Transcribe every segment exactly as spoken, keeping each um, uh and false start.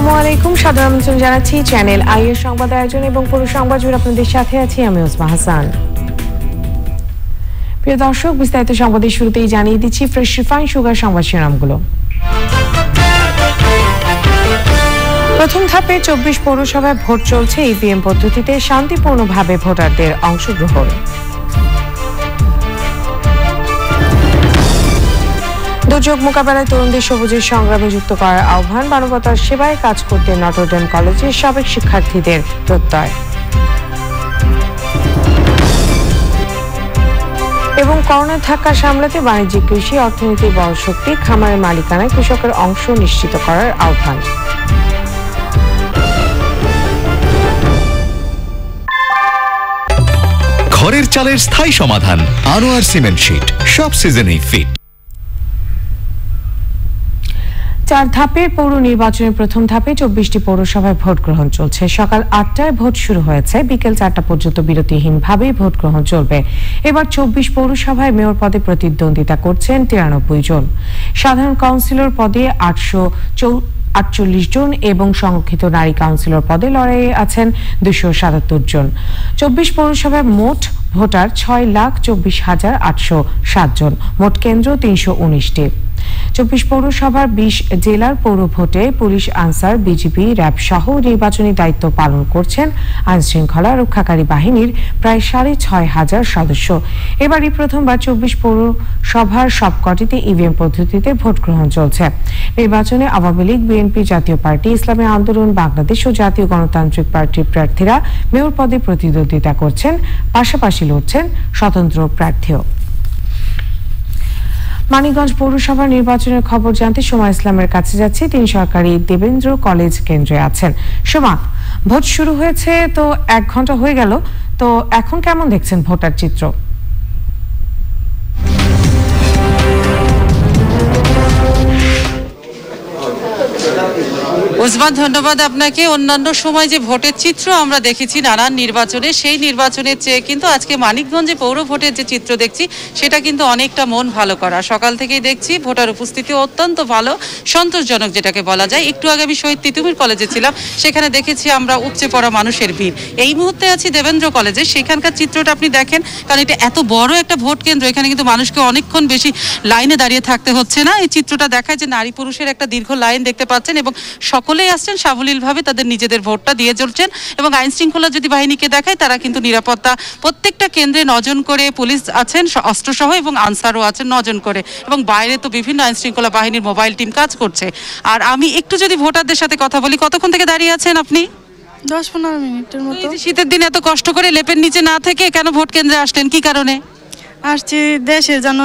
Assalamualaikum সাধারণ মানুষজন জানাচ্ছি চ্যানেল আই এর সংবাদ আয়োজন এবং পুরো সংবাদ জুড়ে আপনাদের সাথে আছি আমি ওসমান হাসান। প্রিয় দর্শক বিস্তারিত সংবাদের শুরুতেই জানিয়ে দিচ্ছি ফ্রেশ রিফাইন সুগার সংবাদ শিরোনামগুলো। প্রথম ধাপে চব্বিশ পৌরসভায় ভোট চলছে ইভিএম পদ্ধতিতে শান্তিপূর্ণভাবে ভোটারদের অংশগ্রহণ। দুর্যোগ মোকাবেলায় তরুণদের সবুজের সংগ্রামে যুক্ত করার আহ্বান, মানবতার সেবায় কাজ করতে নটরডেম কলেজের সাবেক শিক্ষার্থীদের প্রত্যয়। এবং করোনার ধাক্কা সামলাতে বাণিজ্যিক কৃষি অর্থনীতির বড় শক্তি, খামারের মালিকানায় কৃষকের অংশ নিশ্চিত করার আহ্বান। ঘরের চালের স্থায়ী সমাধান আনোয়ার সিমেন্ট শীট, সব সিজনেই ফিট। চার ধাপের পৌর নির্বাচনের প্রথম ধাপে চব্বিশটি পৌরসভায় ভোট গ্রহণ চলছে। সকাল আটটায় ভোট শুরু হয়েছে, বিকেল চারটা পর্যন্ত বিরতিহীনভাবেই ভোট গ্রহণ চলবে। এবার চব্বিশ পৌরসভায় মেয়র পদে প্রতিদ্বন্দ্বিতা করছেন তিরানব্বই জন, সাধারণ কাউন্সিলর পদে আটশো আটচল্লিশ জন এবং সংরক্ষিত নারী কাউন্সিলর পদে লড়াইয়ে আছেন দুশো সাতাত্তর জন। চব্বিশ পৌরসভায় মোট ভোটার ছয় লাখ চব্বিশ হাজার আটশো সাত জন, মোট কেন্দ্র তিনশো উনিশটি। চব্বিশ পৌরসভার বিশ জেলার পৌর ভোটে পুলিশ, আনসার, বিজিবি, র্যাব সহ নির্বাচনী দায়িত্ব পালন করছেন আইনশৃঙ্খলা রক্ষাকারী বাহিনীর প্রায় সাড়ে ছয় হাজার সদস্য। এবারই প্রথমবার চব্বিশ পৌরসভার সবকটিতে ইভিএম পদ্ধতিতে ভোট গ্রহণ চলছে। নির্বাচনে আওয়ামী লীগ, বিএনপি, জাতীয় পার্টি, ইসলামী আন্দোলন বাংলাদেশ ও জাতীয় গণতান্ত্রিক পার্টির প্রার্থীরা মেয়র পদে প্রতিদ্বন্দ্বিতা করছেন, পাশাপাশি লড়ছেন স্বতন্ত্র প্রার্থীও। মানিকগঞ্জ পৌরসভা নির্বাচনের খবর জানতে সোমা ইসলামের কাছে যাচ্ছি, তিনি সরকারি দেবেন্দ্র কলেজ কেন্দ্রে আছেন। সোমা, ভোট শুরু হয়েছে তো এক ঘন্টা হয়ে গেল, তো এখন কেমন দেখছেন ভোটার চিত্র? ওসমান, ধন্যবাদ আপনাকে। অন্যান্য সময় যে ভোটের চিত্র আমরা দেখেছি নানান নির্বাচনে, সেই নির্বাচনের চেয়ে কিন্তু আজকে মানিকগঞ্জে পৌর ভোটের যে চিত্র দেখছি সেটা কিন্তু অনেকটা মন ভালো করা। সকাল থেকেই দেখছি ভোটার উপস্থিতি অত্যন্ত ভালো, সন্তোষজনক যেটাকে বলা যায়। একটু আগে আমি শহীদ তিতুমির কলেজে ছিলাম, সেখানে দেখেছি আমরা উপচে পড়া মানুষের ভিড়। এই মুহূর্তে আছি দেবেন্দ্র কলেজে, সেখানকার চিত্রটা আপনি দেখেন, কারণ এটা এত বড় একটা ভোট কেন্দ্র, এখানে কিন্তু মানুষকে অনেকক্ষণ বেশি লাইনে দাঁড়িয়ে থাকতে হচ্ছে না। এই চিত্রটা দেখায় যে নারী পুরুষের একটা দীর্ঘ লাইন দেখতে পাচ্ছেন এবং সকলেই আসছেন সাবলীলভাবে, তাদের নিজেদের ভোটটা দিয়ে চলছেন। এবং আইন শৃঙ্খলা যদি বাহিনীকে দেখায়, তারা কিন্তু নিরাপত্তা প্রত্যেকটা কেন্দ্রে নজন করে পুলিশ আছেন অস্ত্রসহ এবং আনসারও আছেন নজন করে, এবং বাইরে তো বিভিন্ন আইন শৃঙ্খলা বাহিনীর মোবাইল টিম কাজ করছে। আর আমি একটু যদি ভোটারদের সাথে কথা বলি, কতক্ষণ থেকে দাঁড়িয়ে আছেন আপনি? দশ পনেরো মিনিটের মতো। শীতের দিন এত কষ্ট করে লেপের নিচে না থেকে কেন ভোট কেন্দ্রে আসলেন, কি কারণে? আসছি দেশে যেন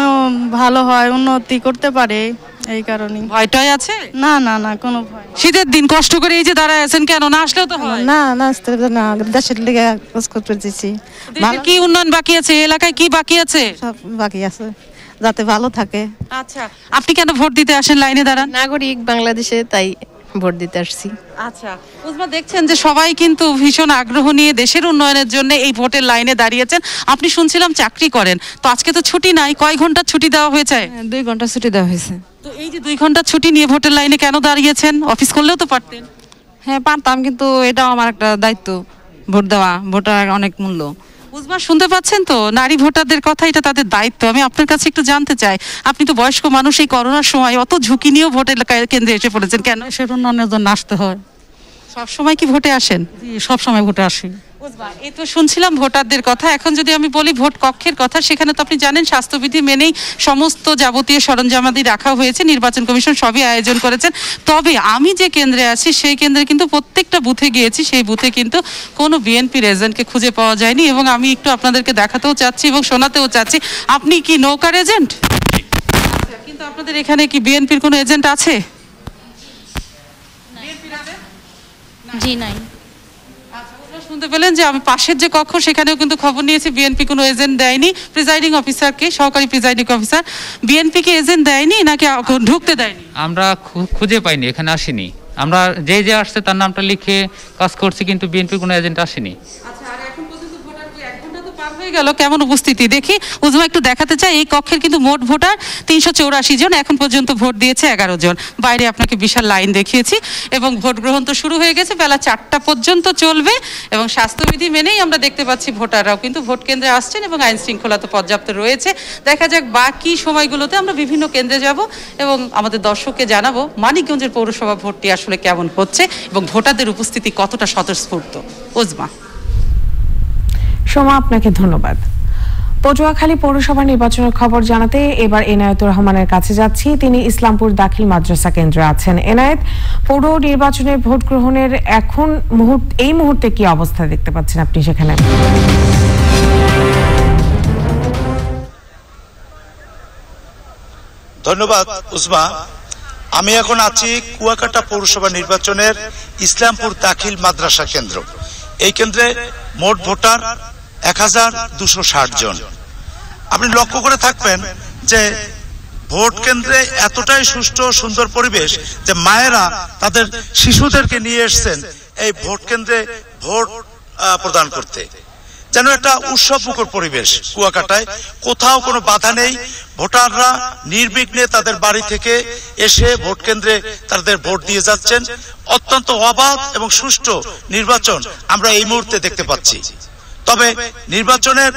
ভালো হয়, উন্নতি করতে পারে, এই কারণে। ভয়টাই আছে? না না না, কোনো ভয়। শীতের দিন কষ্ট করে এই যে দাঁড়ায় আছেন, কেন না আসলেও তো হয়? না না, আসতে না, দেশের দিকে কাজ করতে দিছি। কি উন্নয়ন বাকি আছে এলাকায়, কি বাকি আছে? সব বাকি আছে, যাতে ভালো থাকে। আচ্ছা, আপনি কেন ভোট দিতে আসেন, লাইনে দাঁড়ান? নাগরিক বাংলাদেশে, তাই ভোট দিতে আসছি। আচ্ছা উসমান, দেখছেন যে সবাই কিন্তু ভীষণ আগ্রহ নিয়ে দেশের উন্নয়নের জন্য এই ভোটের লাইনে দাঁড়িয়েছেন। আপনি শুনছিলাম চাকরি করেন, তো আজকে তো ছুটি নাই, কয় ঘন্টা ছুটি দেওয়া হয়েছে? দুই ঘন্টা ছুটি দেওয়া হয়েছে। তো এই যে দুই ঘন্টা ছুটি নিয়ে ভোটের লাইনে কেন দাঁড়িয়েছেন? অফিস করলেও তো পারতেন। হ্যাঁ পারতাম, কিন্তু এটাও আমার একটা দায়িত্ব, ভোট দেওয়া, ভোটার অনেক মূল্য। উসমান, শুনতে পাচ্ছেন তো নারী ভোটারদের কথা, এটা তাদের দায়িত্ব। আমি আপনার কাছে একটু জানতে চাই, আপনি তো বয়স্ক মানুষ, এই করোনার সময় অত ঝুঁকি নিয়েও ভোটের কেন্দ্রে এসে পড়েছেন, কেন? সেটা অন্যের জন্য আসতে হয়। সব সময় কি ভোটে আসেন? সব সময় ভোটে আসি। এই তো শুনছিলাম ভোটারদের কথা। এখন যদি আমি বলি ভোট কক্ষের কথা, সেখানে তো আপনি জানেন স্বাস্থ্যবিধি মেনেই সমস্ত যাবতীয় সরঞ্জামাদি রাখা হয়েছে, নির্বাচন কমিশন সবই আয়োজন করেছেন। তবে আমি যে কেন্দ্রে আছি সেই কেন্দ্রে কিন্তু প্রত্যেকটা বুথে গিয়েছি, সেই বুথে কিন্তু কোনো বিএনপির এজেন্টকে খুঁজে পাওয়া যায়নি। এবং আমি একটু আপনাদেরকে দেখাতেও চাচ্ছি এবং শোনাতেও চাচ্ছি। আপনি কি নৌকার এজেন্ট? কিন্তু আপনাদের এখানে কি বিএনপির কোনো এজেন্ট আছে? জি নাই। শুনতে পেলেন যে আমি পাশের যে কক্ষ, সেখানেও কিন্তু খবর নিয়েছি বিএনপি কোনো এজেন্ট দেয়নি। প্রিজাইডিং অফিসারকে, সহকারী প্রিজাইডিং অফিসার, বিএনপি কে এজেন্ট দেয়নি নাকি ঢুকতে দেয়নি? আমরা খুঁজে পাইনি, এখানে আসেনি। আমরা যে যে আসছে তার নামটা লিখে কাজ করছি, কিন্তু বিএনপি কোনো এজেন্ট আসেনি। আচ্ছা, আর এখন পর্যন্ত ভোটার কি এক ঘন্টা তো পার হয়ে গেল কেমন উপস্থিতি দেখি উজমা একটু দেখাতে চাই এই কক্ষের কিন্তু মোট ভোটার তিনশো চৌরাশি জন এখন পর্যন্ত ভোট দিয়েছে এগারো জন বাইরে আপনাকে বিশাল লাইন দেখিয়েছি এবং ভোট গ্রহণ তো শুরু হয়ে গেছে বেলা চারটা পর্যন্ত চলবে এবং স্বাস্থ্যবিধি মেনেই আমরা দেখতে পাচ্ছি ভোটাররাও কিন্তু ভোট কেন্দ্রে আসছেন এবং আইন শৃঙ্খলা তো পর্যাপ্ত রয়েছে দেখা যাক বাকি সময়গুলোতে আমরা বিভিন্ন কেন্দ্রে যাব এবং আমাদের দর্শককে জানাবো মানিকগঞ্জের পৌরসভা ভোটটি আসলে কেমন হচ্ছে এবং ভোটারদের উপস্থিতি কতটা স্বতঃস্ফূর্ত উজমা शोमा आपके धन्यवाद পটুয়াখালী পৌরসভা নির্বাচনের খবর জানাতে এবার এনায়েতুর রহমানের কাছে যাচ্ছি তিনি ইসলামপুর দাখিল মাদ্রাসা কেন্দ্রে আছেন এনায়েত পৌর নির্বাচনে ভোট গ্রহণের এখন মুহূর্ত এই মুহূর্তে কি অবস্থা দেখতে পাচ্ছেন আপনি সেখানে ধন্যবাদ উসমা আমি এখন আছি কুয়াকাটা পৌরসভা নির্বাচনের ইসলামপুর দাখিল মাদ্রাসা কেন্দ্র এই কেন্দ্রে মোট ভোটার এক হাজার দুইশো ষাট জন আপনি লক্ষ্য করে থাকবেন যে ভোট কেন্দ্রে এতটাই সুষ্ঠু সুন্দর পরিবেশ যে মায়েরা তাদের শিশুদেরকে নিয়ে আসছেন এই ভোট কেন্দ্রে ভোট প্রদান করতে যেন একটা উৎসবমুখর পরিবেশ কুয়াকাটায় কোথাও কোনো বাধা নেই ভোটাররা নির্বিঘ্নে তাদের বাড়ি থেকে এসে ভোট কেন্দ্রে তাদের ভোট দিয়ে যাচ্ছেন অত্যন্ত অবাধ এবং সুষ্ঠু নির্বাচন আমরা এই মুহূর্তে দেখতে পাচ্ছি তবে নির্বাচনের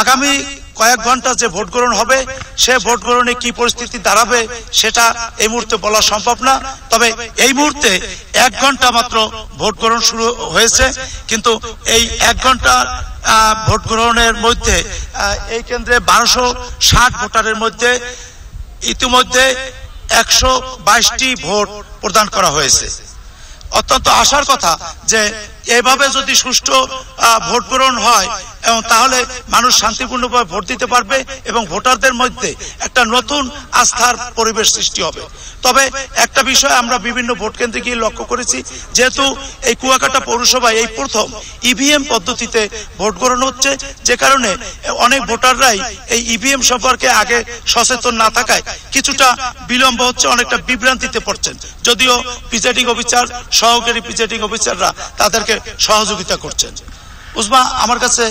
আগামী কয়েক ঘন্টা যে ভোট গ্রহণ হবে সে ভোট গ্রহণে কি পরিস্থিতি দাঁড়াবে সেটা এই মুহূর্তে বলা সম্ভব না তবে এই মুহূর্তে এক ঘন্টা মাত্র ভোট গ্রহণ শুরু হয়েছে কিন্তু এই এক ঘন্টা ভোট গ্রহণের মধ্যে এই কেন্দ্রে বারোশো ষাট ভোটারের মধ্যে ইতিমধ্যে একশো বাইশটি ভোট প্রদান করা হয়েছে অত্যন্ত আশার কথা যে এইভাবে যদি সুষ্ঠু ভোট গ্রহণ হয় এবং তাহলে মানুষ শান্তিপূর্ণভাবে ভোট দিতে পারবে এবং ভোটারদের মধ্যে একটা নতুন আস্থার পরিবেশ সৃষ্টি হবে তবে একটা বিষয় আমরা বিভিন্ন ভোট কেন্দ্রে গিয়ে লক্ষ্য করেছি যেহেতু এই কুয়াকাটা পৌরসভায় এই প্রথম ইভিএম পদ্ধতিতে ভোট গ্রহণ হচ্ছে যে কারণে অনেক ভোটাররাই এই ইভিএম সম্পর্কে আগে সচেতন না থাকায় কিছুটা বিলম্ব হচ্ছে অনেকটা বিভ্রান্তিতে পড়ছেন যদিও প্রিজাইডিং অফিসার সহকারী প্রিজাইডিং অফিসাররা তাদেরকে সহযোগিতা করছেন উজমা আমার কাছে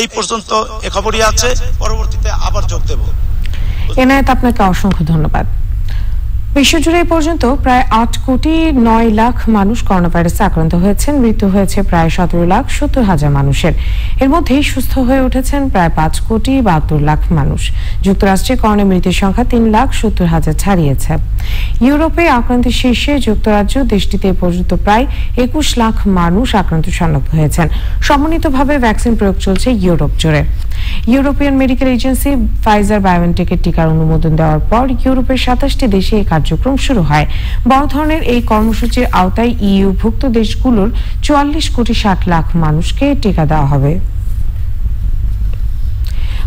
এই পর্যন্ত এই খবরই আছে পরবর্তীতে আবার যোগ দেব এনায়েত আপনাকে অসংখ্য ধন্যবাদ বিশ্বজুড়ে পর্যন্ত প্রায় আট কোটি নয় লাখ মানুষ করোনা ভাইরাসে আক্রান্ত হয়েছেন মৃত্যু হয়েছে প্রায় সতেরো লাখ সত্তর হাজার মানুষের এর মধ্যে সুস্থ হয়ে উঠেছেন প্রায় পাঁচ কোটি বাহাত্তর লাখ মানুষ যুক্তরাষ্ট্রে করোনা মৃতের সংখ্যা তিন লাখ সত্তর হাজার ছাড়িয়েছে ইউরোপে আক্রান্তের শীর্ষে যুক্তরাজ্য দেশটিতে পর্যন্ত প্রায় একুশ লাখ মানুষ আক্রান্ত শনাক্ত হয়েছেন সমন্বিতভাবে ভ্যাকসিন প্রয়োগ চলছে ইউরোপ জুড়ে ইউরোপিয়ান মেডিকেল এজেন্সি ফাইজার বায়োএনটেকের টিকার অনুমোদন দেওয়ার পর ইউরোপের সাতাশটি দেশে কার্যক্রম শুরু হয় বড় ধরনের এই কর্মসূচির আওতায় ইইউভুক্ত দেশগুলোর চুয়াল্লিশ কোটি ষাট লাখ মানুষকে টিকা দেওয়া হবে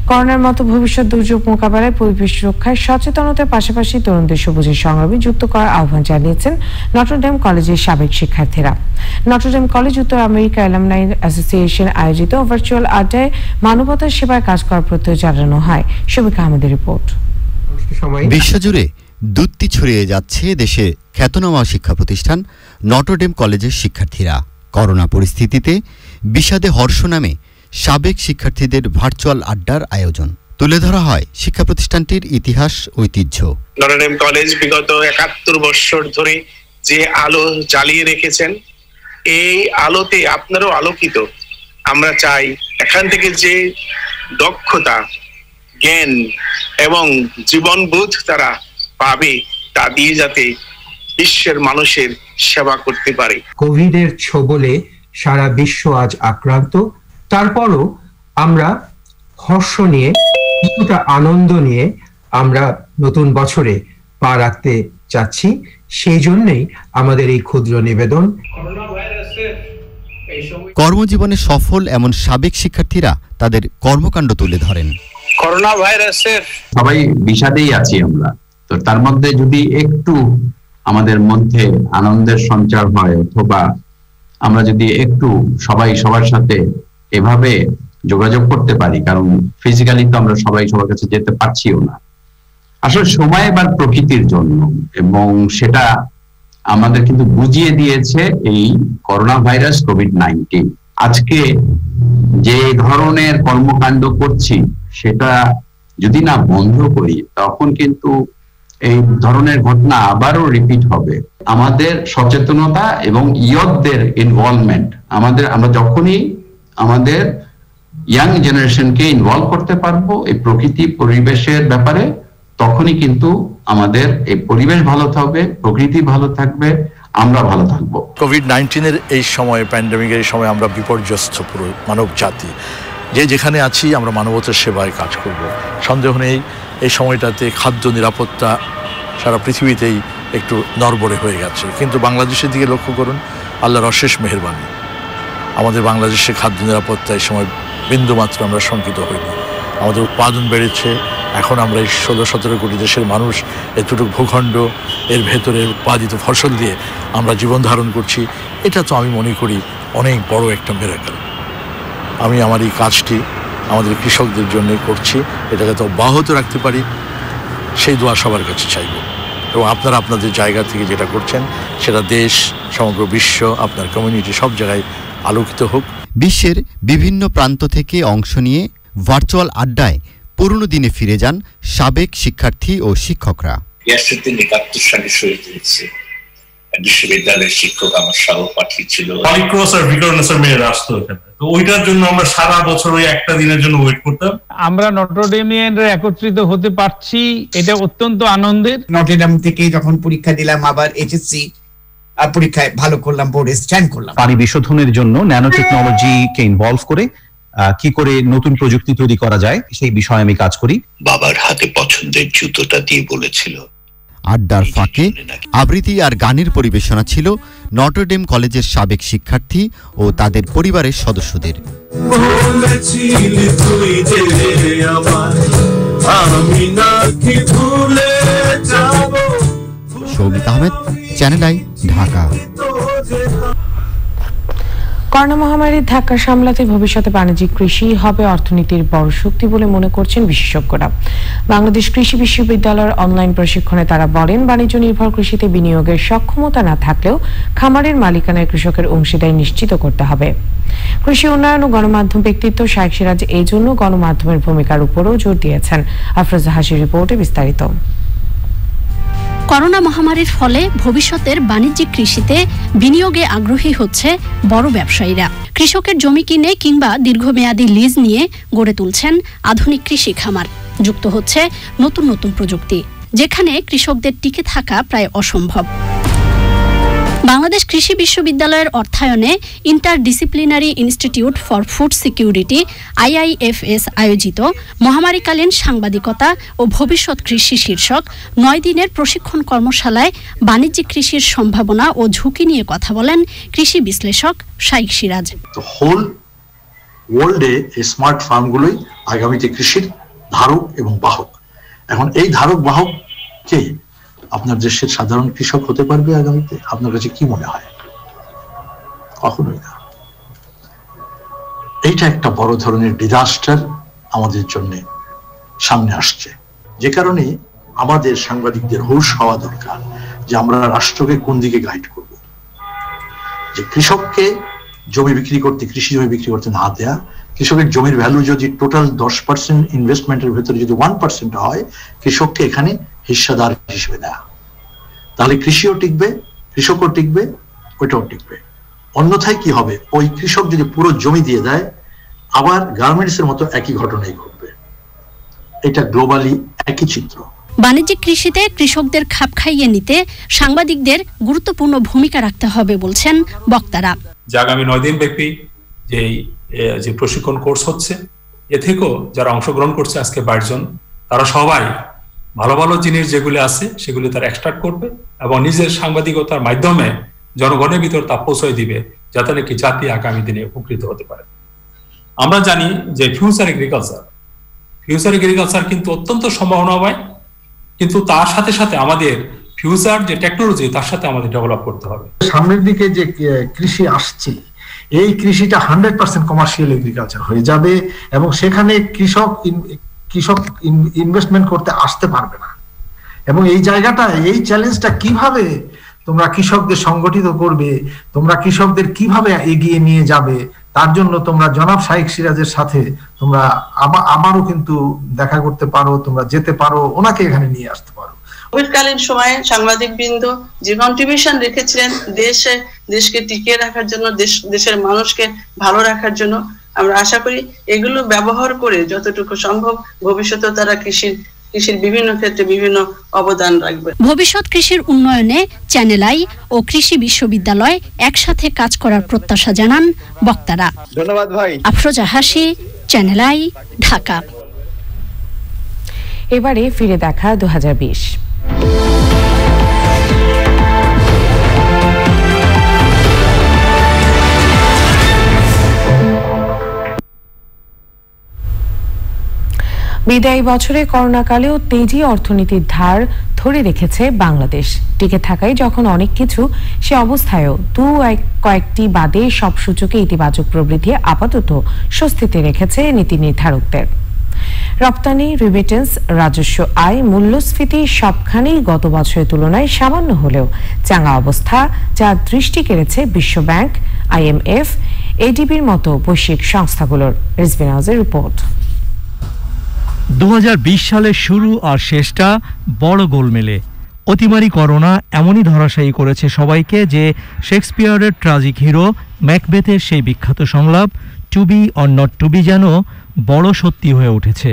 করোনার মতো ভবিষ্যৎ দুর্যোগ মোকাবেলায় পরিবেশ রক্ষায় সচেতনতার পাশাপাশি তরুণদের সবুজের সংগ্রামে যুক্ত করার আহ্বান জানিয়েছেন নটরডেম কলেজের সাবেক শিক্ষার্থীরা নটরডেম কলেজ উত্তর আমেরিকা অ্যালুমনাই অ্যাসোসিয়েশন আয়োজিত ভার্চুয়াল আড্ডায় মানবতার সেবায় কাজ করার প্রত্যয় জানানো হয় শফিক আহমেদের রিপোর্ট বিশ্বজুড়ে দূরত্ব ছড়িয়ে যাচ্ছে দেশে খ্যাতনামা শিক্ষা প্রতিষ্ঠান নটরডেম কলেজের শিক্ষার্থীরা করোনা পরিস্থিতিতে বিষাদে হর্ষ নামে সাবেক শিক্ষার্থীদের ভার্চুয়াল আড্ডার আয়োজন তুলে ধরা হয় শিক্ষা প্রতিষ্ঠানটির ইতিহাস ঐতিহ্য নটরডেম কলেজ বিগত একাত্তর বছর ধরে যে আলো জ্বালিয়ে রেখেছেন এই আলোতে আপনারাও আলোকিত আমরা চাই এখান থেকে যে দক্ষতা জ্ঞান এবং জীবনবোধ তারা পাবে তা দিয়ে যাতে বিশ্বের মানুষের সেবা করতে পারে কোভিডের ছবলে সারা বিশ্ব আজ আক্রান্ত তারপরও আমরা হর্ষ নিয়ে কিছুটা আনন্দ নিয়ে আমরা নতুন বছরে পা রাখতে চাচ্ছি সেই জন্যই আমাদের এই ক্ষুদ্র নিবেদন কর্মজীবনে সফল এমন সাবেক শিক্ষার্থীরা তাদের কর্মকাণ্ড তুলে ধরেন করোনা ভাইরাসের সবাই বিষাদেই আছি আমরা তো তার মধ্যে যদি একটু আমাদের মধ্যে আনন্দের সঞ্চার হয় অথবা আমরা যদি একটু সবাই সবার সাথে এভাবে যোগাযোগ করতে পারি কারণ ফিজিক্যালি তো আমরা সবাই সবার কাছে যেতে পারছিও না আসলে সময় এবার প্রকৃতির জন্য এবং সেটা আমাদের কিন্তু বুঝিয়ে দিয়েছে এই করোনা ভাইরাস কোভিড নাইনটিন আজকে যে ধরনের কর্মকাণ্ড করছি সেটা যদি না বন্ধ করি তখন কিন্তু এই ধরনের ঘটনা আবারও রিপিট হবে। আমাদের সচেতনতা এবং ইয়ুথদের ইনভলভমেন্ট, আমাদের আমরা যখনই আমাদের ইয়াং জেনারেশনকে ইনভলভ করতে পারবো এই প্রকৃতি পরিবেশের ব্যাপারে তখনই কিন্তু আমাদের এই পরিবেশ ভালো থাকবে, প্রকৃতি ভালো থাকবে, আমরা ভালো থাকবো। কোভিড নাইনটিন এর এই সময়ে, প্যান্ডেমিকের এই সময় আমরা বিপর্যস্ত পুরো মানব জাতি। যে যেখানে আছি আমরা মানবতার সেবায় কাজ করব, সন্দেহ নেই। এই সময়টাতে খাদ্য নিরাপত্তা সারা পৃথিবীতেই একটু নড়বড়ে হয়ে গেছে, কিন্তু বাংলাদেশের দিকে লক্ষ্য করুন, আল্লাহর অশেষ মেহেরবানি আমাদের বাংলাদেশে খাদ্য নিরাপত্তা এই সময় বিন্দুমাত্র আমরা শঙ্কিত হইনি। আমাদের উৎপাদন বেড়েছে। এখন আমরা এই ষোলো সতেরো কোটি দেশের মানুষ এতটুকু ভূখণ্ড, এর ভেতরে উৎপাদিত ফসল দিয়ে আমরা জীবন ধারণ করছি। এটা তো আমি মনে করি অনেক বড় একটা মিরাকল। আমি আমার এই কাজটি আমাদের কৃষকদের জন্য করছি, এটাকে তো অব্যাহত রাখতে পারি সেই দোয়া সবার কাছে চাইব। এবং আপনারা আপনাদের জায়গা থেকে যেটা করছেন সেটা দেশ, সমগ্র বিশ্ব, আপনার কমিউনিটি সব জায়গায় আলোকিত হোক। বিশ্বের বিভিন্ন প্রান্ত থেকে অংশ নিয়ে ভার্চুয়াল আড্ডায় পুরনো দিনে ফিরে যান সাবেক শিক্ষার্থী ও শিক্ষকরা। একাত্তর সালে শহীদ হয়েছে বিশ্ববিদ্যালয়ের শিক্ষক, আমার সহপাঠী ছিল। ওইটার জন্য আমরা সারা বছর ওই একটা দিনের জন্য ওয়েট করতাম। আমরা নটরডেমিয়ানরা একত্রিত হতে পারছি, এটা অত্যন্ত আনন্দের। নটরডেম থেকে যখন পরীক্ষা দিলাম, আবার এইচএসসি পরীক্ষায় ভালো করলাম, বোর্ডে স্ট্যান্ড করলাম। পানি বিশোধনের জন্য ন্যানো টেকনোলজিকে ইনভলভ করে কি করে নতুন প্রযুক্তি তৈরি করা যায় সেই বিষয়ে আমি কাজ করি। বাবার হাতে পছন্দের জুতোটা দিয়ে বলেছিল। আড্ডার ফাঁকে আবৃত্তি আর গানের পরিবেশনা ছিল নটরডেম কলেজের সাবেক শিক্ষার্থী ও তাদের পরিবারের সদস্যদের। Saumit Ahmed, channel I, Dhaka. Corona মহামারীর ধাক্কা সামলাতে ভবিষ্যতে বাণিজ্যিক কৃষি হবে অর্থনীতির বড় শক্তি বলে মনে করছেন বিশেষজ্ঞরা। বাংলাদেশ কৃষি বিশ্ববিদ্যালয়ের অনলাইন প্রশিক্ষণে তারা বলেন, বাণিজ্য নির্ভর কৃষিতে বিনিয়োগের সক্ষমতা না থাকলেও খামারের মালিকানায় কৃষকের অংশীদারি নিশ্চিত করতে হবে। কৃষি উন্নয়ন ও গণমাধ্যম ব্যক্তিত্ব শায়েক সিরাজ এই জন্য গণমাধ্যমের ভূমিকার উপরও জোর দিয়েছেন। আফরোজা হাসির রিপোর্টে বিস্তারিত। করোনা মহামারীর ফলে ভবিষ্যতের বাণিজ্যিক কৃষিতে বিনিয়োগে আগ্রহী হচ্ছে বড় ব্যবসায়ীরা। কৃষকের জমি কিনে কিংবা দীর্ঘমেয়াদী লিজ নিয়ে গড়ে তুলছেন আধুনিক কৃষি খামার। যুক্ত হচ্ছে নতুন নতুন প্রযুক্তি, যেখানে কৃষকদের টিকে থাকা প্রায় অসম্ভব। বাংলাদেশ কৃষি বিশ্ববিদ্যালয়ের অর্থায়নে interdisciplinary institute for food security I I F S আয়োজিত মহামারীকালীন সাংবাদিকতা ও ভবিষ্যৎ কৃষি শীর্ষক নয় দিনের প্রশিক্ষণ কর্মশালায় বাণিজ্যিক কৃষির সম্ভাবনা ও ঝুঁকি নিয়ে কথা বলেন কৃষি বিশ্লেষক শাইখ সিরাজ। হোল ওয়ার্ল্ডে এই স্মার্ট ফার্মগুলোই আগামীতে কৃষির ধারক এবং বাহক। এখন এই ধারক বাহক কে আপনার দেশের সাধারণ কৃষক হতে পারবে আগামীতে? আপনার কাছে কি মনে হয়? কখনোই না। এইটা একটা বড় ধরনের ডিজাস্টার আমাদের জন্য সামনে আসছে, যে কারণে আমাদের সাংবাদিকদের হুঁশ হওয়া দরকার যে আমরা রাষ্ট্রকে কোন দিকে গাইড করব। যে কৃষককে জমি বিক্রি করতে, কৃষি জমি বিক্রি করতে না দেয়া। কৃষকের জমির ভ্যালু যদি টোটাল দশ পার্সেন্ট ইনভেস্টমেন্টের ভেতরে যদি ওয়ান পার্সেন্ট হয়, কৃষককে এখানে হিস্সাদার হিসেবে দেয়া, তাহলে কৃষিও টিকবে, কৃষকও টিকবে, ওইটাও টিকবে। অন্যথায় কি হবে, ওই কৃষক যদি পুরো জমি দিয়ে দেয়, আবার গার্মেন্টস এর মতো একই ঘটনাই ঘটবে। এটা গ্লোবালি একই চিত্র। বাণিজ্যিক কৃষিতে কৃষকদের খাপ খাইয়ে নিতে সাংবাদিকদের গুরুত্বপূর্ণ ভূমিকা রাখতে হবে বলছেন বক্তারা। যে আগামী নয় দিন ব্যাপী যেই যে প্রশিক্ষণ কোর্স হচ্ছে, এ থেকেও যারা অংশগ্রহণ করছে আজকে বাইশ জন, তারা সবাই ভালো ভালো জিনিস যেগুলি আছে সেগুলি তারা এক্সট্রাক্ট করবে এবং নিজের সাংবাদিকতার মাধ্যমে জনগণের ভিতর তা পৌঁছায় দিবে, যাতে নাকি জাতি আগামী দিনে উপকৃত হতে পারে। আমরা জানি যে ফিউচার এগ্রিকালচার, ফিউচার এগ্রিকালচার কিন্তু অত্যন্ত সম্ভাবনাময়, কিন্তু তার সাথে সাথে আমাদের ফিউচার যে টেকনোলজি তার সাথে আমাদের ডেভেলপ করতে হবে। সামনের দিকে যে কৃষি আসছে, এই কৃষিটা হান্ড্রেড পার্সেন্ট কমার্শিয়াল এগ্রিকালচার হয়ে যাবে এবং সেখানে কৃষক কৃষক ইনভেস্টমেন্ট করতে আসতে পারবে না। এবং এই জায়গাটা, এই চ্যালেঞ্জটা কিভাবে তোমরা কৃষকদের সংগঠিত করবে, তোমরা কৃষকদের কিভাবে এগিয়ে নিয়ে যাবে, तार जोन्नो तोमरा जनाब शाइक सिराजेर साथे तोमरा आबारो किन्तु देखा करते पारो, तोमरा जेते पारो, ओनाके एखाने निये आसते पारो। कोविडकालीन समये सांबादिकबृन्द जीवन टेलिभिशन रेखेछिलेन देशे देशके टिकिয়ে রাখার জন্য, দেশ দেশের মানুষকে ভালো রাখার জন্য। আমরা আশা করি এগুলো ব্যবহার করে যতটুকু সম্ভব ভবিষ্যতে তারা কৃষির কৃষির বিভিন্ন ক্ষেত্রে বিভিন্ন অবদান রাখবে। ভবিষ্যৎ কৃষির উন্নয়নে চ্যানেল আই ও কৃষি বিশ্ববিদ্যালয় একসাথে কাজ করার প্রত্যাশা জানান বক্তারা। ধন্যবাদ ভাই। আফরোজা হাসি, চ্যানেল আই, ঢাকা। এবারে ফিরে দেখা দুই হাজার বিশ। বিদায়ী বছরে করোনাকালেও তেজি অর্থনীতির ধার ধরে রেখেছে বাংলাদেশ। টিকে থাকাই যখন অনেক কিছু, সে অবস্থায়ও দু কয়েকটি বাদে সব সূচকে ইতিবাচক প্রবৃদ্ধি আপাতত স্বস্তিতে রেখেছে নীতি নির্ধারকদের। রপ্তানি, রিমিটেন্স, রাজস্ব আয়, মূল্যস্ফীতি সবখানেই গত বছরের তুলনায় সামান্য হলেও চাঙা অবস্থা, যা দৃষ্টি কেড়েছে বিশ্বব্যাংক, আই এম এফ, এডিবির মতো বৈশ্বিক সংস্থাগুলোর। রিজভী নাজের রিপোর্ট। দুই হাজার বিশ সালের শুরু আর শেষটা বড় গোলমেলে। অতিমারি করোনা এমনই ধরাশায়ী করেছে সবাইকে যে শেক্সপিয়ারের ট্র্যাজিক হিরো ম্যাকবেথের সেই বিখ্যাত সংলাপ to be or not to be যেন বড় সত্যি হয়ে উঠেছে।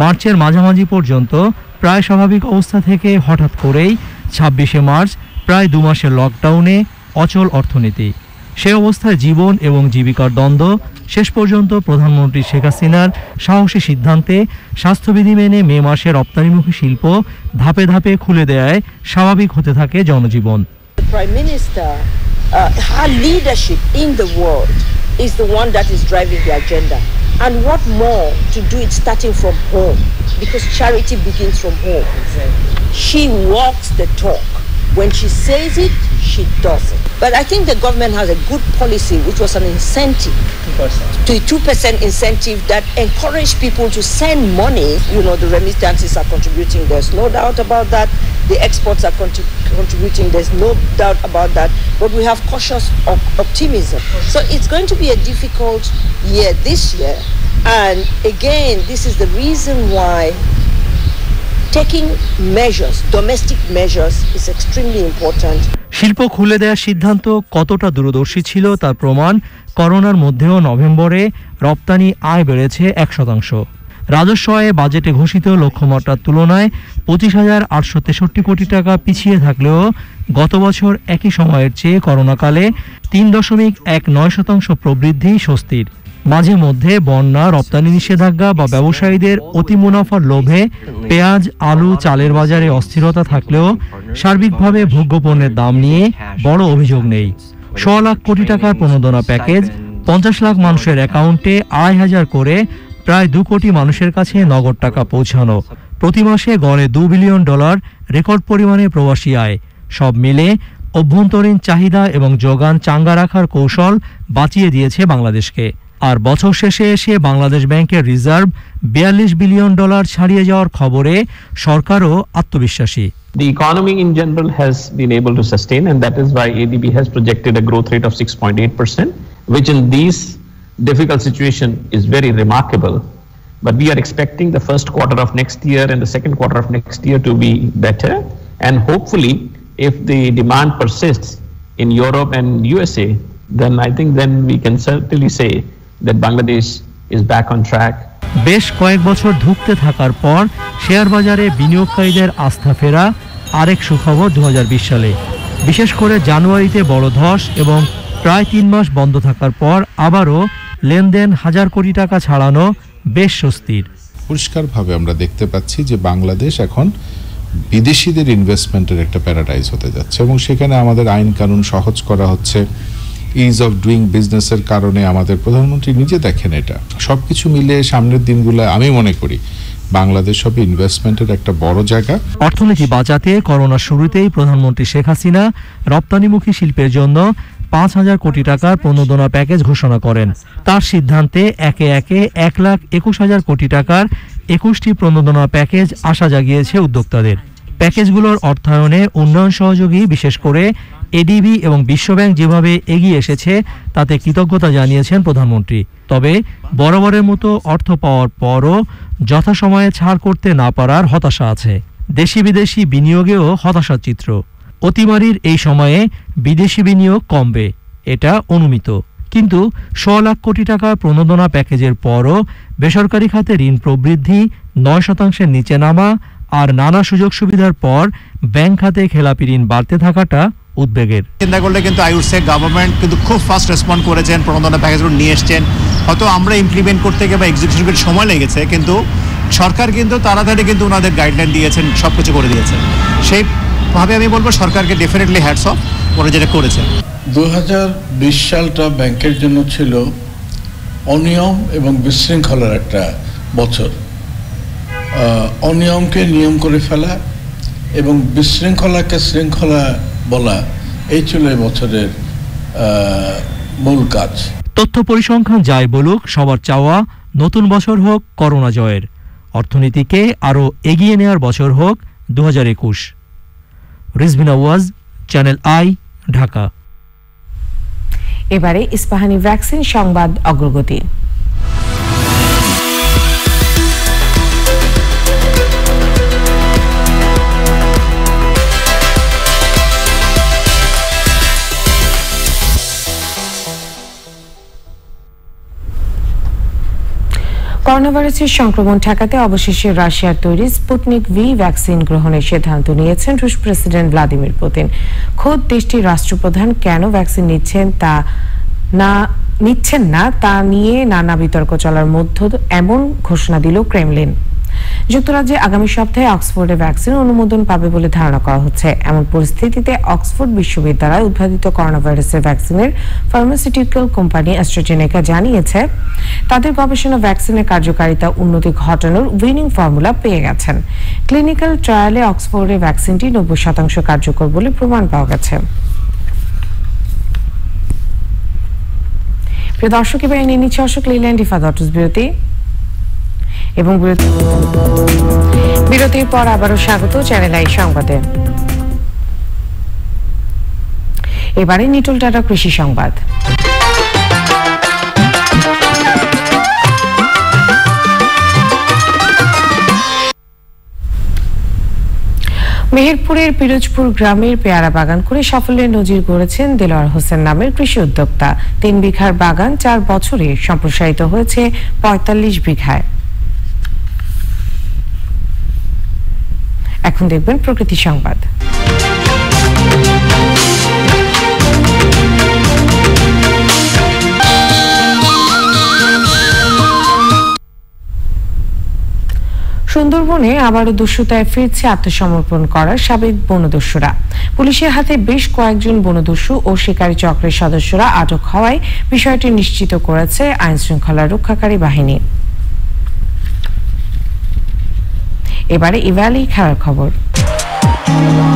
মার্চের মাঝামাঝি পর্যন্ত প্রায় স্বাভাবিক অবস্থা থেকে হঠাৎ করেই ছাব্বিশে মার্চ প্রায় দু মাসের লকডাউনে অচল অর্থনীতি। সে অবস্থায় জীবন এবং জীবিকার দ্বন্দ্ব শেষ পর্যন্ত প্রধানমন্ত্রী শেখ হাসিনার সাহসী সিদ্ধান্তে স্বাস্থ্যবিধি মেনে মে মাসে রপ্তানিমুখী শিল্প ধাপে ধাপে খুলে দেয়, স্বাভাবিক হতে থাকে জনজীবন। When she says it, she does it. But I think the government has a good policy, which was an incentive, two percent. To a two percent incentive that encouraged people to send money. You know, the remittances are contributing. There's no doubt about that. The exports are contrib contributing. There's no doubt about that. But we have cautious op optimism. So it's going to be a difficult year this year. And again, this is the reason why taking measures, domestic measures is extremely important. শিল্প খুলে দেওয়ার সিদ্ধান্ত কতটা দূরদর্শী ছিল তার প্রমাণ করোনার মধ্যেও নভেম্বরে রপ্তানি আয় বেড়েছে এক শতাংশ। রাজস্ব আয়ে বাজেটে ঘোষিত লক্ষ্যমাত্রার তুলনায় পঁচিশ হাজার আটশো তেষট্টি কোটি টাকা পিছিয়ে থাকলেও গত বছর একই সময়ের চেয়ে করোনাকালে তিন দশমিক এক নয় শতাংশ প্রবৃদ্ধি স্বস্তির। মাঝে মধ্যে বন্যা, রপ্তানি নিষেধাজ্ঞা বা ব্যবসায়ীদের অতি মুনাফার লোভে পেঁয়াজ, আলু, চালের বাজারে অস্থিরতা থাকলেও সার্বিকভাবে ভোগ্যপণ্যের দাম নিয়ে বড় অভিযোগ নেই। সোয়া লাখ কোটি টাকার প্রণোদনা প্যাকেজ পঞ্চাশ লাখ মানুষের অ্যাকাউন্টে আড়াই হাজার করে প্রায় দু কোটি মানুষের কাছে নগদ টাকা পৌঁছানো, প্রতি মাসে গড়ে দু বিলিয়ন ডলার রেকর্ড পরিমাণে প্রবাসী আয়, সব মিলে অভ্যন্তরীণ চাহিদা এবং যোগান চাঙ্গা রাখার কৌশল বাঁচিয়ে দিয়েছে বাংলাদেশকে। আর বছর শেষে এসে বাংলাদেশ ব্যাংকের রিজার্ভ বিয়াল্লিশ বিলিয়ন ডলার ছাড়িয়ে যাওয়ার খবরে সরকারও আত্মবিশ্বাসী। The economy in general has been able to sustain, and that is why A D B has projected a growth rate of six point eight percent, which in these difficult situation is very remarkable. But we are expecting the first quarter of next year and the second quarter of next year to be better, and hopefully if the demand persists in Europe and U S A, then I think then we can certainly say that Bangladesh is back on track. বেশ কয়েক বছর ধুঁকতে থাকার পর share বাজারে বিনিয়োগকারীদের আস্থা ফেরা আরেক সুখবর দুই হাজার বিশ সালে। বিশেষ করে জানুয়ারিতে বড় ধস এবং প্রায় তিন মাস বন্ধ থাকার পর আবারও লেনদেন হাজার কোটি টাকা ছাড়ানো বেশ স্বস্তির। পরিষ্কারভাবে আমরা দেখতে পাচ্ছি যে বাংলাদেশ এখন বিদেশিদের ইনভেস্টমেন্টের একটা প্যারাডাইজ হতে যাচ্ছে, এবং সেখানে আমাদের আইন কানুন সহজ করা হচ্ছে। ইজ অফ ডুইং বিজনেসের কারণে আমাদের প্রধানমন্ত্রী নিজে দেখেন এটা। সব কিছু মিলে সামনের দিনগুলো আমি মনে করি বাংলাদেশ হবে ইনভেস্টমেন্টের একটা বড় জায়গা। অর্থনীতি বাঁচাতে করোনার শুরুতেই প্রধানমন্ত্রী শেখ হাসিনা রপ্তানিমুখী শিল্পের জন্য পাঁচ হাজার কোটি টাকার প্রণোদনা প্যাকেজ ঘোষণা করেন। তার সিদ্ধান্তে একে একে এক লাখ একুশ হাজার কোটি টাকার একুশটি প্রণোদনা প্যাকেজ আশা জাগিয়েছে উদ্যোক্তাদের। প্যাকেজগুলোর অর্থায়নে উন্নয়ন সহযোগী, বিশেষ করে एडिबी एवं विश्व बैंक যেভাবে এগিয়ে এসেছে তাতে কৃতজ্ঞতা জানিয়েছেন প্রধানমন্ত্রী। তবে বরাবরের মতো অর্থ পাওয়ার পরও যথাসময়ে ছাড় করতে না পারার হতাশা আছে। দেশি বিদেশি বিনিয়োগেও হতাশার চিত্র। অতিমারির এই সময়ে বিদেশি বিনিয়োগ কমবে এটা অনুমিত, কিন্তু ছয় লাখ কোটি টাকা প্রণোদনা প্যাকেজের পরও বেসরকারি খাতে ঋণ প্রবৃদ্ধি নয় শতাংশের নিচে নামা আর নানা সুযোগ সুবিধার পর ব্যাংক খাতে খেলাপি ঋণ বাড়তে থাকাটা উদ্বেগের। চিন্তা করলে কিন্তু আই উড সে গভর্নমেন্ট কিন্তু খুব ফাস্ট রেসপন্ড করেছেন, প্রণোদনা প্যাকেজগুলো নিয়ে এসছেন। হয়তো আমরা ইমপ্লিমেন্ট করতে গিয়ে বা এক্সিকিউশন করতে সময় লেগেছে, কিন্তু সরকার কিন্তু তাড়াতাড়ি কিন্তু ওনাদের গাইডলাইন দিয়েছেন, সব কিছু করে দিয়েছেন। সেইভাবে আমি বলবো সরকারকে ডেফিনেটলি হ্যাটস অফ ওরা যেটা করেছে। দু হাজার বিশ সালটা ব্যাংকের জন্য ছিল অনিয়ম এবং বিশৃঙ্খলার একটা বছর। অনিয়মকে নিয়ম করে ফেলা এবং বিশৃঙ্খলাকে শৃঙ্খলা বলা, এই ছিল এই বছরের মূল কাজ। তথ্য পরিসংখ্যান যাই বলুক, সবার চাওয়া নতুন বছর হোক করোনা জয়ের, অর্থনীতিকে আরও এগিয়ে নেওয়ার বছর হোক দু হাজার একুশ। Rizvi Nawaz, channel I, Dhaka. এবারে ইস্পাহানি ভ্যাকসিন সংবাদ অগ্রগতি। করোনা ভাইরাসের সংক্রমণ ঠেকাতে অবশেষে রাশিয়ার তৈরি স্পুটনিক ভি ভ্যাকসিন গ্রহণের সিদ্ধান্ত নিয়েছেন রুশ প্রেসিডেন্ট ভ্লাদিমির পুতিন। খোদ দেশটির রাষ্ট্রপ্রধান কেন ভ্যাকসিন নিচ্ছেন তা না নিচ্ছেন না তা নিয়ে নানা বিতর্ক চলার মধ্যে এমন ঘোষণা দিল ক্রেমলিন। যুক্তরাজ্যে আগামী সপ্তাহে অক্সফোর্ডে ভ্যাকসিন অনুমোদন পাবে বলে ধারণা করা হচ্ছে। এমন পরিস্থিতিতে অক্সফোর্ড বিশ্ববিদ্যালয় উদ্ভাবিত করোনা ভাইরাসের ভ্যাকসিনের ফার্মাসিউটিক্যাল কোম্পানি অ্যাস্ট্রাজেনেকা জানিয়েছে তাদের গবেষণা ভ্যাকসিনের কার্যকারিতা উন্নতি ঘটানোর উইনিং ফর্মুলা পেয়ে গেছেন। ক্লিনিক্যাল ট্রায়ালে অক্সফোর্ডের ভ্যাকসিনটি নব্বই শতাংশ কার্যকর বলে প্রমাণ পাওয়া গেছে। প্রিয় দর্শক, এবার নিয়ে নিচ্ছে অশোক লেল্যান্ড ইফাদটস বিরতি এবং বিরতির পর আবারও স্বাগত চ্যানেল আই সংবাদে। এবারে নিটল টাটা কৃষি সংবাদ। মেহেরপুরের পিরোজপুর গ্রামের পেয়ারা বাগান করে সাফল্যের নজির গড়েছেন দেলোয়ার হোসেন নামের কৃষি উদ্যোক্তা। তিন বিঘার বাগান চার বছরে সম্প্রসারিত হয়েছে পঁয়তাল্লিশ বিঘায়। এখন দেখবেন প্রকৃতি সংবাদ। সুন্দরবনে আবারও দস্যুতায় ফিরছে আত্মসমর্পণ করার সাবেক বনদস্যুরা। পুলিশের হাতে বেশ কয়েকজন বনদস্যু ও শিকারী চক্রের সদস্যরা আটক হওয়ায় বিষয়টি নিশ্চিত করেছে আইনশৃঙ্খলা রক্ষাকারী বাহিনী। এবারে ইভালি খেলার খবর।